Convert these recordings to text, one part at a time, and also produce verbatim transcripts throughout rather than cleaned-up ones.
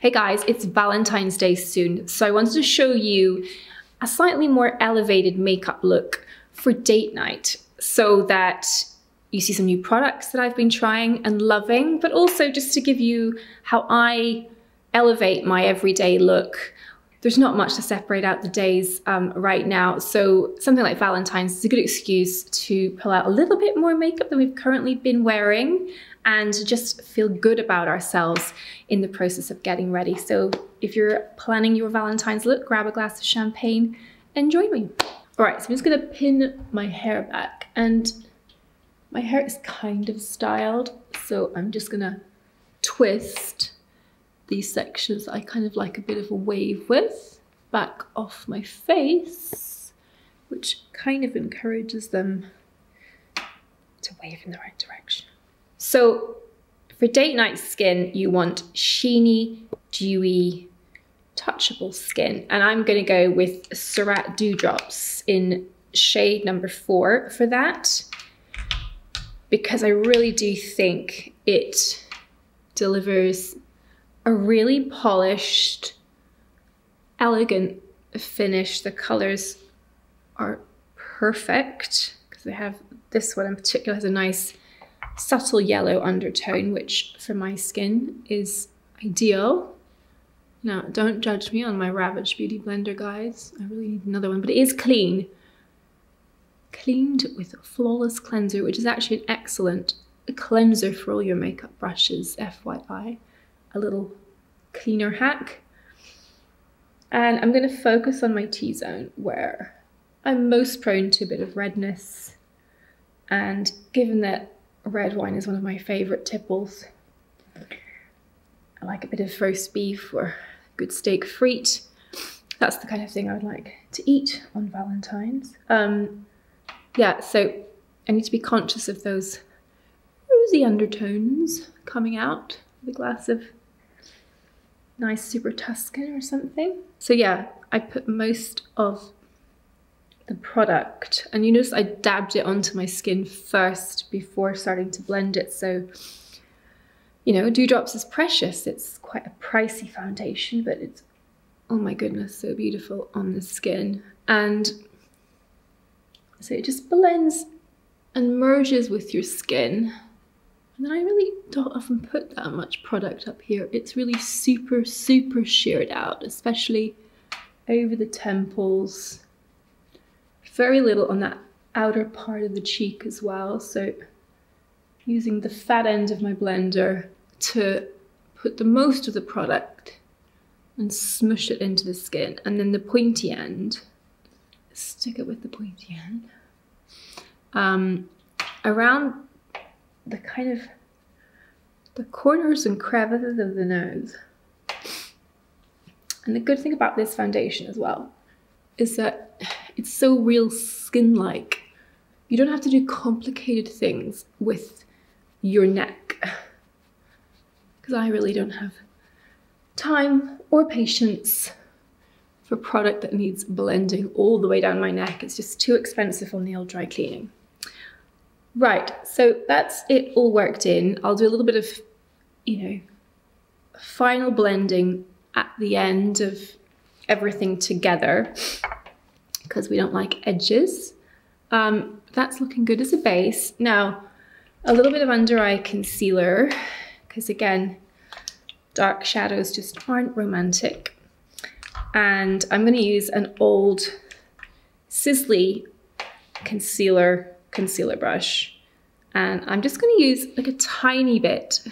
Hey guys, it's Valentine's Day soon, so I wanted to show you a slightly more elevated makeup look for date night so that you see some new products that I've been trying and loving, but also just to give you how I elevate my everyday look. There's not much to separate out the days um, right now, so something like Valentine's is a good excuse to pull out a little bit more makeup than we've currently been wearing and just feel good about ourselves in the process of getting ready. So if you're planning your Valentine's look, grab a glass of champagne and join me. All right, so I'm just gonna pin my hair back, and my hair is kind of styled, so I'm just gonna twist these sections I kind of like a bit of a wave with back off my face, which kind of encourages them to wave in the right direction. So for date night skin, you want sheeny, dewy, touchable skin. And I'm gonna go with Surratt Dewdrops in shade number four for that, because I really do think it delivers a really polished, elegant finish. The colors are perfect because they have, this one in particular has a nice subtle yellow undertone, which for my skin is ideal. Now, don't judge me on my ravaged Beauty Blender, guys. I really need another one, but it is clean. Cleaned with a Flawless cleanser, which is actually an excellent cleanser for all your makeup brushes, F Y I. A little cleaner hack. And I'm going to focus on my T-zone where I'm most prone to a bit of redness, and given that red wine is one of my favorite tipples, I like a bit of roast beef or good steak frite. That's the kind of thing I would like to eat on Valentine's. Um, yeah, so I need to be conscious of those rosy undertones coming out with a glass of nice Super Tuscan or something. So yeah, I put most of the product, and you notice I dabbed it onto my skin first before starting to blend it. So, you know, Dewdrops is precious. It's quite a pricey foundation, but it's, oh my goodness, so beautiful on the skin. And so it just blends and merges with your skin. And then I really don't often put that much product up here. It's really super, super sheared out, especially over the temples. Very little on that outer part of the cheek as well. So using the fat end of my blender to put the most of the product and smush it into the skin. And then the pointy end, stick it with the pointy end, um, around the kind of the corners and crevices of the nose. And the good thing about this foundation as well is that it's so real skin-like. You don't have to do complicated things with your neck, because I really don't have time or patience for product that needs blending all the way down my neck. It's just too expensive on the old dry cleaning. Right, so that's it all worked in. I'll do a little bit of, you know, final blending at the end of everything together because we don't like edges. Um, that's looking good as a base. Now, a little bit of under eye concealer, because again, dark shadows just aren't romantic. And I'm gonna use an old Sisley concealer concealer brush, and I'm just going to use like a tiny bit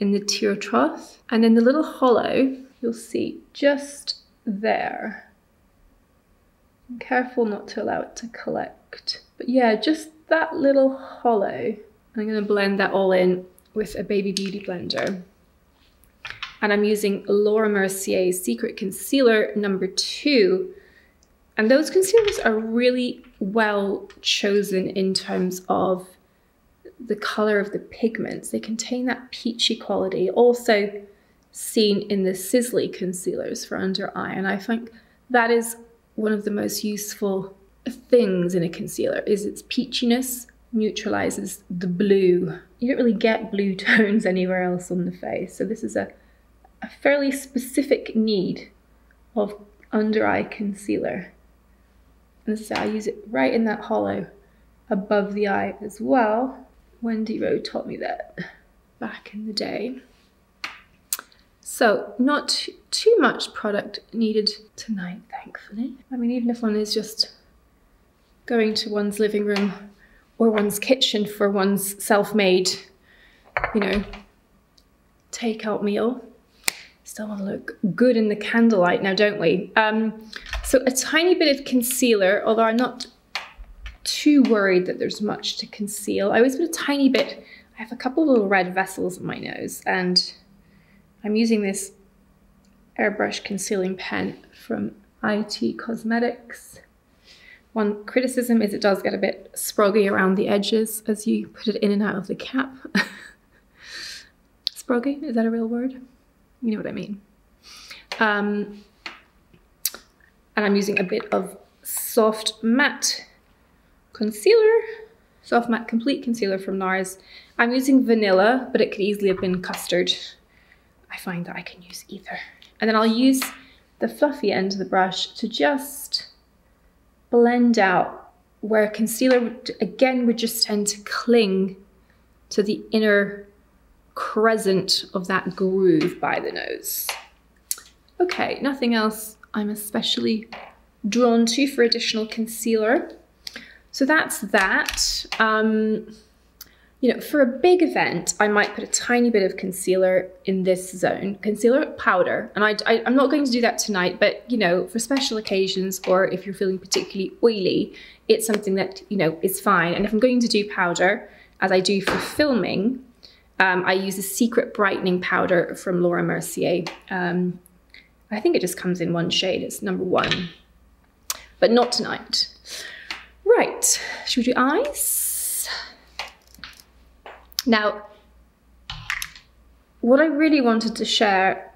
in the tear trough and in the little hollow you'll see just there. I'm careful not to allow it to collect, but yeah, just that little hollow. I'm going to blend that all in with a baby beauty blender, and I'm using Laura Mercier's Secret Concealer number two. And those concealers are really well chosen in terms of the color of the pigments. They contain that peachy quality also seen in the Sisley concealers for under eye. And I think that is one of the most useful things in a concealer, is its peachiness neutralizes the blue. You don't really get blue tones anywhere else on the face. So this is a, a fairly specific need of under eye concealer. And so I use it right in that hollow above the eye as well. Wendy Rowe taught me that back in the day. So not too much product needed tonight, thankfully. I mean, even if one is just going to one's living room or one's kitchen for one's self-made, you know, takeout meal, still want to look good in the candlelight now, don't we? Um, so a tiny bit of concealer, although I'm not too worried that there's much to conceal. I always put a tiny bit. I have a couple of little red vessels in my nose, and I'm using this airbrush concealing pen from I T Cosmetics. One criticism is it does get a bit sproggy around the edges as you put it in and out of the cap. Sproggy, is that a real word? You know what I mean. Um, and I'm using a bit of soft matte concealer, soft matte complete concealer from NARS. I'm using vanilla, but it could easily have been custard. I find that I can use either. And then I'll use the fluffy end of the brush to just blend out where concealer would, again would just tend to cling to the inner crescent of that groove by the nose. Okay, nothing else I'm especially drawn to for additional concealer. So that's that. Um, you know, for a big event, I might put a tiny bit of concealer in this zone, concealer powder. And I, I, I'm not going to do that tonight, but you know, for special occasions, or if you're feeling particularly oily, it's something that, you know, is fine. And if I'm going to do powder, as I do for filming, Um, I use a secret brightening powder from Laura Mercier. Um, I think it just comes in one shade. It's number one, but not tonight. Right, should we do eyes? Now, what I really wanted to share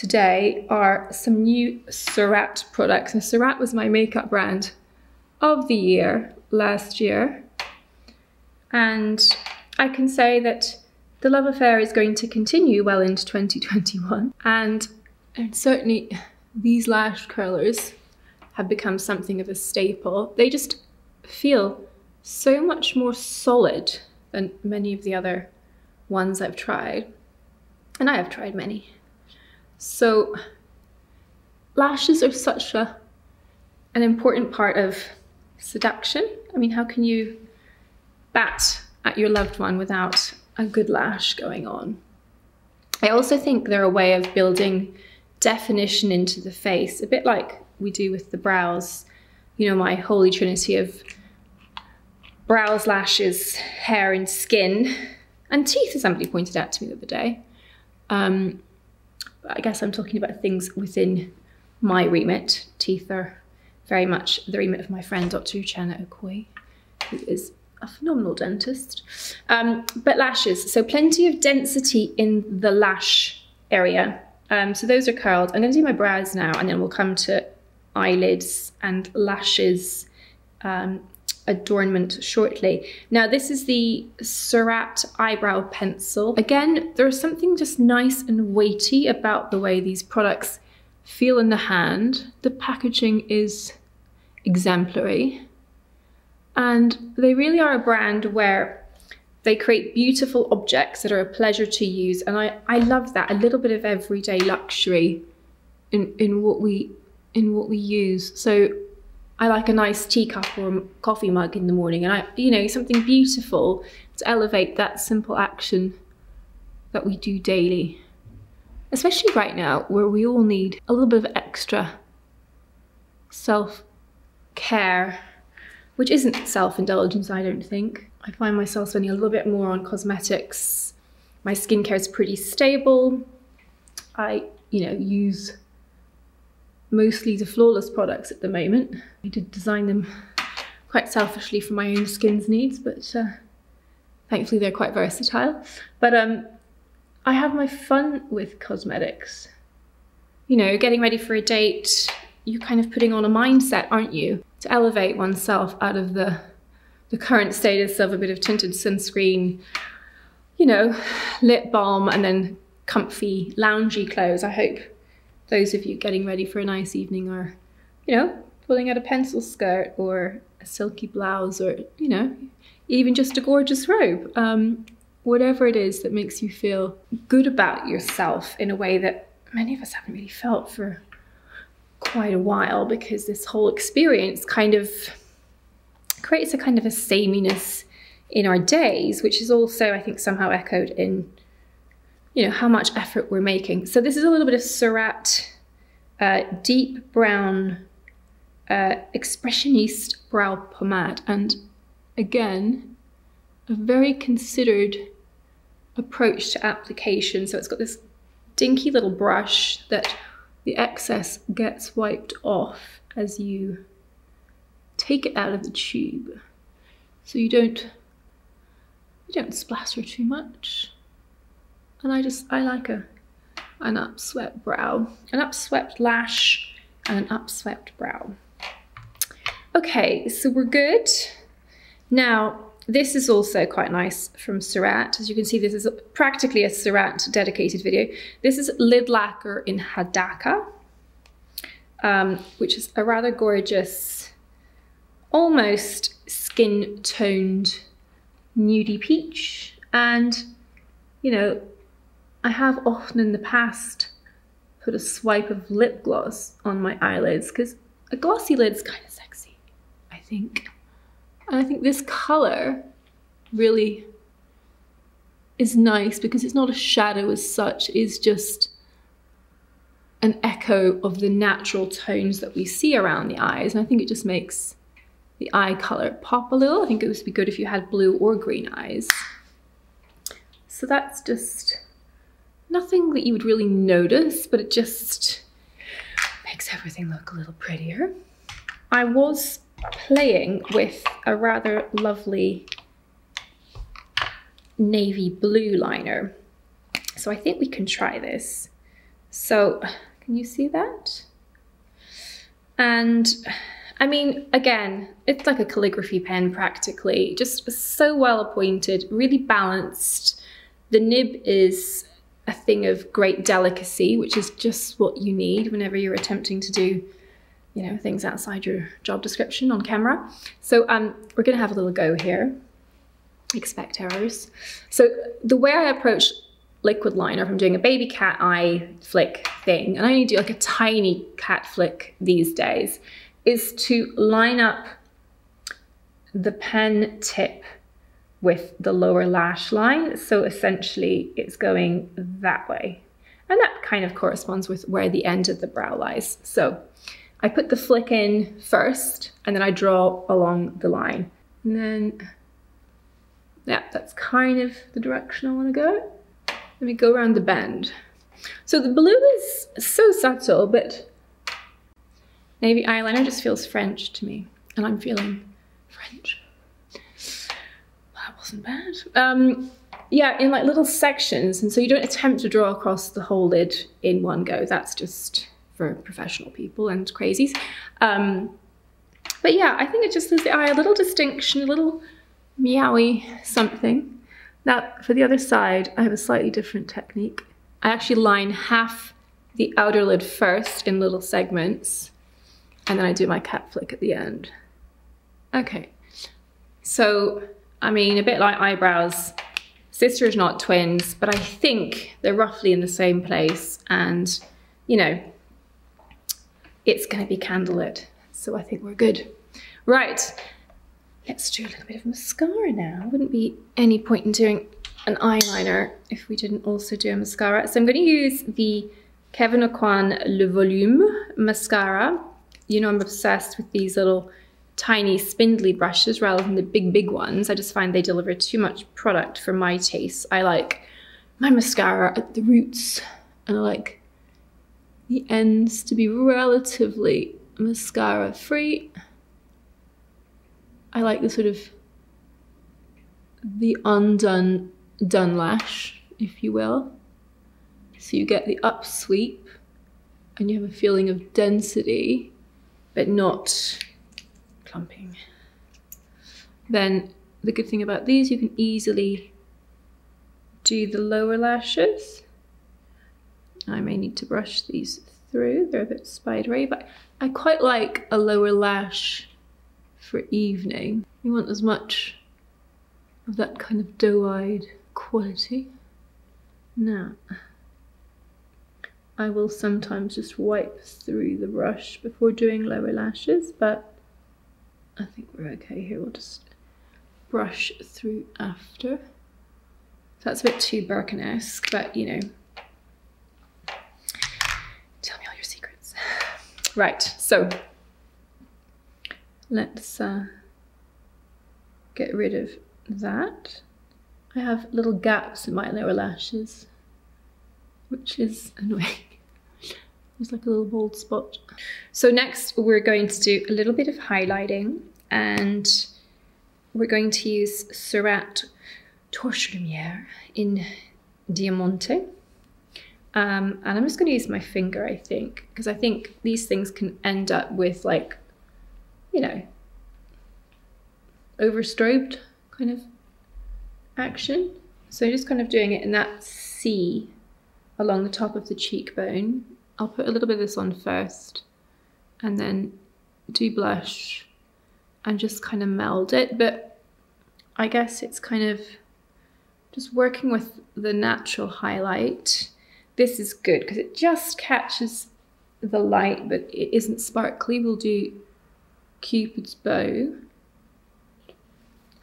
today are some new Surratt products. And Surratt was my makeup brand of the year last year. And I can say that the love affair is going to continue well into twenty twenty-one, and, and certainly these lash curlers have become something of a staple. They just feel so much more solid than many of the other ones I've tried, and I have tried many. So lashes are such a, an important part of seduction. I mean, how can you bat at your loved one without a good lash going on? I also think they're a way of building definition into the face, a bit like we do with the brows. You know, my holy trinity of brows, lashes, hair and skin, and teeth, as somebody pointed out to me the other day. Um, I guess I'm talking about things within my remit. Teeth are very much the remit of my friend, Doctor Uchana Okoye, who is a phenomenal dentist. Um, but lashes, so plenty of density in the lash area. Um, so those are curled. I'm going to do my brows now, and then we'll come to eyelids and lashes um, adornment shortly. Now, this is the Surratt eyebrow pencil. Again, there's something just nice and weighty about the way these products feel in the hand. The packaging is exemplary. And they really are a brand where they create beautiful objects that are a pleasure to use. And I, I love that, a little bit of everyday luxury in, in, what we, in what we use. So I like a nice teacup or a coffee mug in the morning, and I, you know, something beautiful to elevate that simple action that we do daily. Especially right now, where we all need a little bit of extra self-care, which isn't self-indulgence, I don't think. I find myself spending a little bit more on cosmetics. My skincare is pretty stable. I, you know, use mostly the Flawless products at the moment. I did design them quite selfishly for my own skin's needs, but uh, thankfully they're quite versatile. But um, I have my fun with cosmetics. You know, getting ready for a date, you're kind of putting on a mindset, aren't you? To elevate oneself out of the, the current status of a bit of tinted sunscreen, you know, lip balm, and then comfy, loungy clothes. I hope those of you getting ready for a nice evening are, you know, pulling out a pencil skirt or a silky blouse, or, you know, even just a gorgeous robe. Um, whatever it is that makes you feel good about yourself in a way that many of us haven't really felt for quite a while, because this whole experience kind of creates a kind of a sameness in our days, which is also, I think, somehow echoed in, you know, how much effort we're making. So this is a little bit of Surratt, uh, deep brown, uh, expressionist brow pomade. And again, a very considered approach to application. So it's got this dinky little brush that the excess gets wiped off as you take it out of the tube. So you don't, you don't splatter too much. And I just, I like a, an upswept brow, an upswept lash and an upswept brow. Okay, so we're good. Now, this is also quite nice from Surratt. As you can see, this is practically a Surratt dedicated video. This is Lid Lacquer in Hadaka, um, which is a rather gorgeous, almost skin toned nudie peach. And, you know, I have often in the past put a swipe of lip gloss on my eyelids because a glossy lid's kind of sexy, I think. And I think this color really is nice because it's not a shadow as such, it's just an echo of the natural tones that we see around the eyes. And I think it just makes the eye color pop a little. I think it would be good if you had blue or green eyes. So that's just nothing that you would really notice, but it just makes everything look a little prettier. I was playing with a rather lovely navy blue liner. So I think we can try this. So can you see that? And I mean, again, it's like a calligraphy pen practically, just so well appointed, really balanced. The nib is a thing of great delicacy, which is just what you need whenever you're attempting to do, you know, things outside your job description on camera. So um, we're gonna have a little go here. Expect errors. So the way I approach liquid liner, I'm doing a baby cat eye flick thing, and I only do like a tiny cat flick these days, is to line up the pen tip with the lower lash line. So essentially it's going that way. And that kind of corresponds with where the end of the brow lies. So I put the flick in first and then I draw along the line. And then, yeah, that's kind of the direction I wanna go. Let me go around the bend. So the blue is so subtle, but navy eyeliner just feels French to me. And I'm feeling French. That wasn't bad. Um, yeah, in like little sections. And so you don't attempt to draw across the whole lid in one go. That's just for professional people and crazies. Um, but yeah, I think it just gives the eye a little distinction, a little meowy something. Now for the other side, I have a slightly different technique. I actually line half the outer lid first in little segments, and then I do my cat flick at the end. Okay, so I mean, a bit like eyebrows, sisters not twins, but I think they're roughly in the same place, and you know, it's gonna be candlelit. So I think we're good. Right, let's do a little bit of mascara now. Wouldn't be any point in doing an eyeliner if we didn't also do a mascara. So I'm gonna use the Kevin Aucoin Le Volume mascara. You know I'm obsessed with these little tiny spindly brushes rather than the big, big ones. I just find they deliver too much product for my taste. I like my mascara at the roots, and I like the ends to be relatively mascara free. I like the sort of the undone done lash, if you will. So you get the up sweep and you have a feeling of density, but not clumping. Then the good thing about these, you can easily do the lower lashes I may need to brush these through. They're a bit spidery, but I quite like a lower lash for evening. You want as much of that kind of doe-eyed quality. Now, I will sometimes just wipe through the brush before doing lower lashes, but I think we're okay here. We'll just brush through after. That's a bit too Birkin-esque, but you know, tell me all your secrets. Right, so let's uh, get rid of that. I have little gaps in my lower lashes, which is annoying. There's like a little bald spot. So next we're going to do a little bit of highlighting, and we're going to use Surratt Torche Lumière in Diamante. Um, and I'm just going to use my finger, I think, because I think these things can end up with, like, you know, overstrobed kind of action. So just kind of doing it in that C along the top of the cheekbone. I'll put a little bit of this on first and then do blush and just kind of meld it. But I guess it's kind of just working with the natural highlight. This is good because it just catches the light, but it isn't sparkly. We'll do Cupid's bow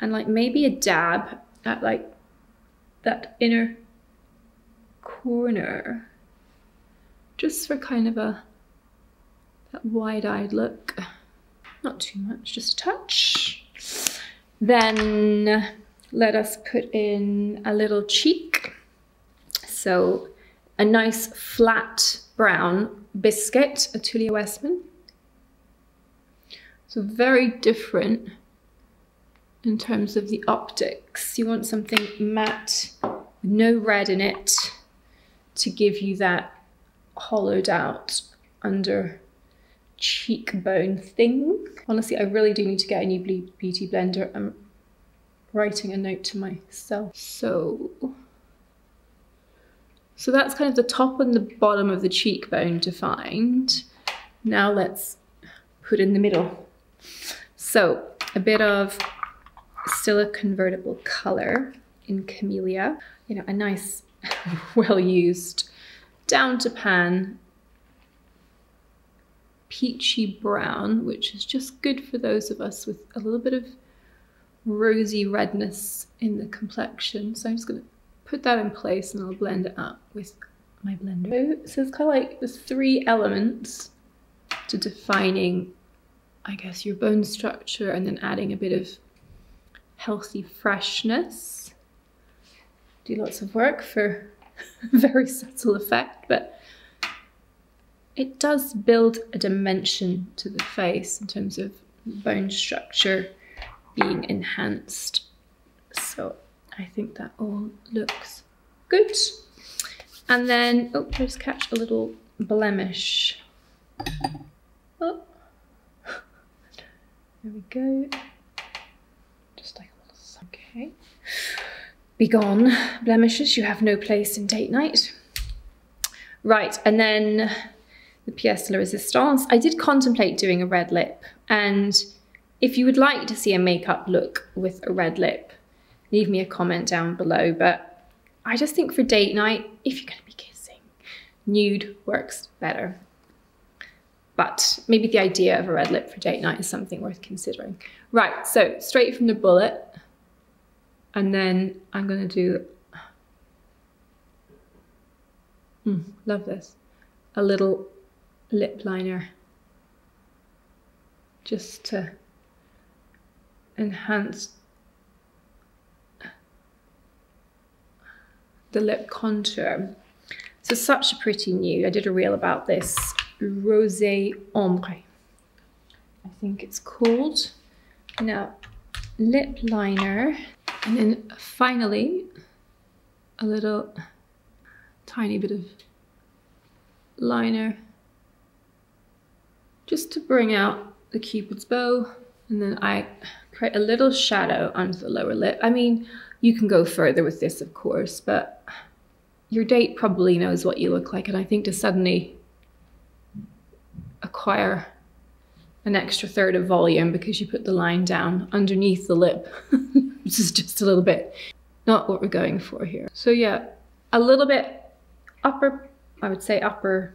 and like maybe a dab at like that inner corner, just for kind of a that wide-eyed look. Not too much, just a touch. Then let us put in a little cheek. So a nice flat brown biscuit, Atelier Westman. So very different in terms of the optics. You want something matte, no red in it, to give you that hollowed out under cheekbone thing. Honestly, I really do need to get a new Beauty Blender. I'm writing a note to myself. So, so that's kind of the top and the bottom of the cheekbone defined. Now let's put in the middle. So a bit of Stila convertible color in Camellia. You know, a nice, well-used, down-to-pan peachy brown, which is just good for those of us with a little bit of rosy redness in the complexion. So I'm just going to put that in place and I'll blend it up with my blender. So it's kind of like the three elements to defining, I guess, your bone structure, and then adding a bit of healthy freshness. Do lots of work for very subtle effect, but it does build a dimension to the face in terms of bone structure being enhanced. So I think that all looks good. And then, oh, I just catch a little blemish. Oh, there we go. Just like a little, okay. Begone, blemishes, you have no place in date night. Right, and then the pièce de la résistance. I did contemplate doing a red lip, and if you would like to see a makeup look with a red lip, leave me a comment down below, but I just think for date night, if you're gonna be kissing, nude works better. But maybe the idea of a red lip for date night is something worth considering. Right, so straight from the bullet, and then I'm gonna do, mm, love this, a little lip liner just to enhance the lip contour. So such a pretty nude. I did a reel about this, Rosé Ombre, I think it's called. Now, lip liner. And then finally, a little tiny bit of liner just to bring out the Cupid's bow. And then I create a little shadow under the lower lip. I mean, you can go further with this, of course, but your date probably knows what you look like. And I think to suddenly acquire an extra third of volume because you put the line down underneath the lip, which is just a little bit, not what we're going for here. So yeah, a little bit upper, I would say upper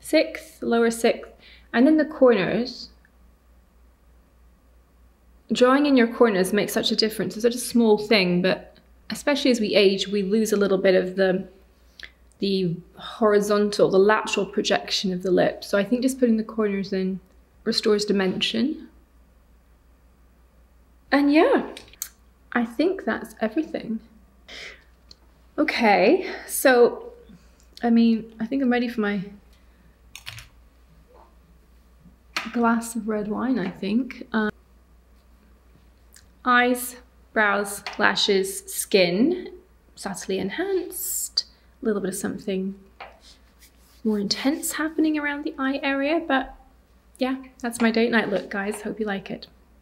sixth, lower sixth, and then the corners. Drawing in your corners makes such a difference. It's such a small thing, but especially as we age, we lose a little bit of the the horizontal, the lateral projection of the lip. So I think just putting the corners in restores dimension. And yeah, I think that's everything. Okay, so, I mean, I think I'm ready for my glass of red wine, I think. Um, eyes, brows, lashes, skin, subtly enhanced. A little bit of something more intense happening around the eye area, but yeah, that's my date night look, guys. Hope you like it.